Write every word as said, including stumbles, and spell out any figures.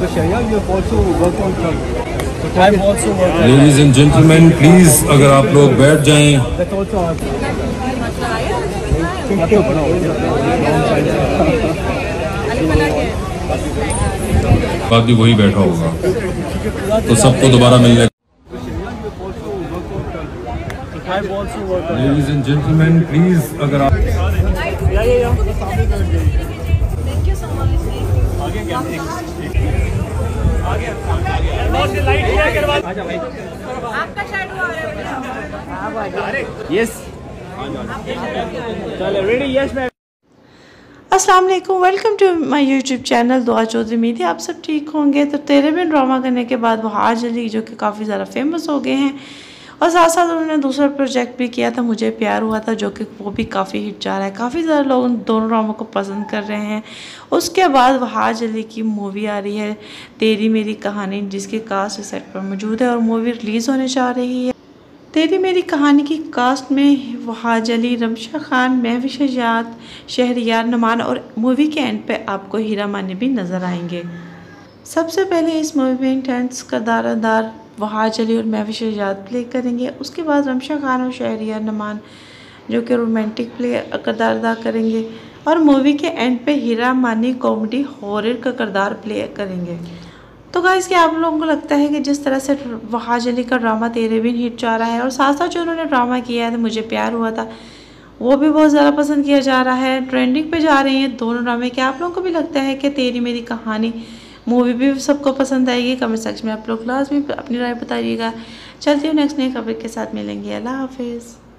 for Shahryar. You have also worked on club. So I have also worked on. Ladies and gentlemen, please, अगर आप लोग बैठ जाएं. That's also hard. बाकी वही बैठा होगा. तो सबको दोबारा मिलने. Ladies and gentlemen, please, अगर आप. Thank you so much. Yes. Ready? Yes, ma'am. अस्सलाम वालेकुम, welcome to my YouTube channel Dua Chaudhary media. आप सब ठीक होंगे। तो तेरे बिन ड्रामा करने के बाद वहाज अली जो कि काफ़ी ज़्यादा फेमस हो गए हैं और साथ साथ उन्होंने दूसरा प्रोजेक्ट भी किया था, मुझे प्यार हुआ था, जो कि वो भी काफ़ी हिट जा रहा है। काफ़ी ज़्यादा लोग उन दोनों ड्रामों को पसंद कर रहे हैं। उसके बाद वहाज अली की मूवी आ रही है तेरी मेरी कहानी, जिसकी कास्ट सेट पर मौजूद है और मूवी रिलीज़ होने जा रही है। तेरी मेरी कहानी की कास्ट में वहाज अली, रिमशा खान, महविश हयात, शहरयार मुनव्वर और मूवी के एंड पे आपको हीरा मानी भी नज़र आएंगे। सबसे पहले इस मूवी में इंटेंस किरदार वहाज अली और महविश हयात प्ले करेंगे। उसके बाद रिमशा खान और शहरयार मुनव्वर जो कि रोमांटिक प्ले किरदार अदा करेंगे और मूवी के एंड पे हीरा मानी कॉमेडी हॉरर का किरदार प्ले करेंगे। तो गाइस, क्या आप लोगों को लगता है कि जिस तरह से वहाज अली का ड्रामा तेरे बिन हिट जा रहा है और साथ साथ जो उन्होंने ड्रामा किया था मुझे प्यार हुआ था वो भी बहुत ज़्यादा पसंद किया जा रहा है, ट्रेंडिंग पे जा रहे हैं दोनों ड्रामे, क्या आप लोगों को भी लगता है कि तेरी मेरी कहानी मूवी भी सबको पसंद आएगी? कमेंट सेक्शन में आप लोग लास्ट में अपनी राय बताइएगा। चलते हो नेक्स्ट नए खबर के साथ मिलेंगे। अल्लाह हाफिज़।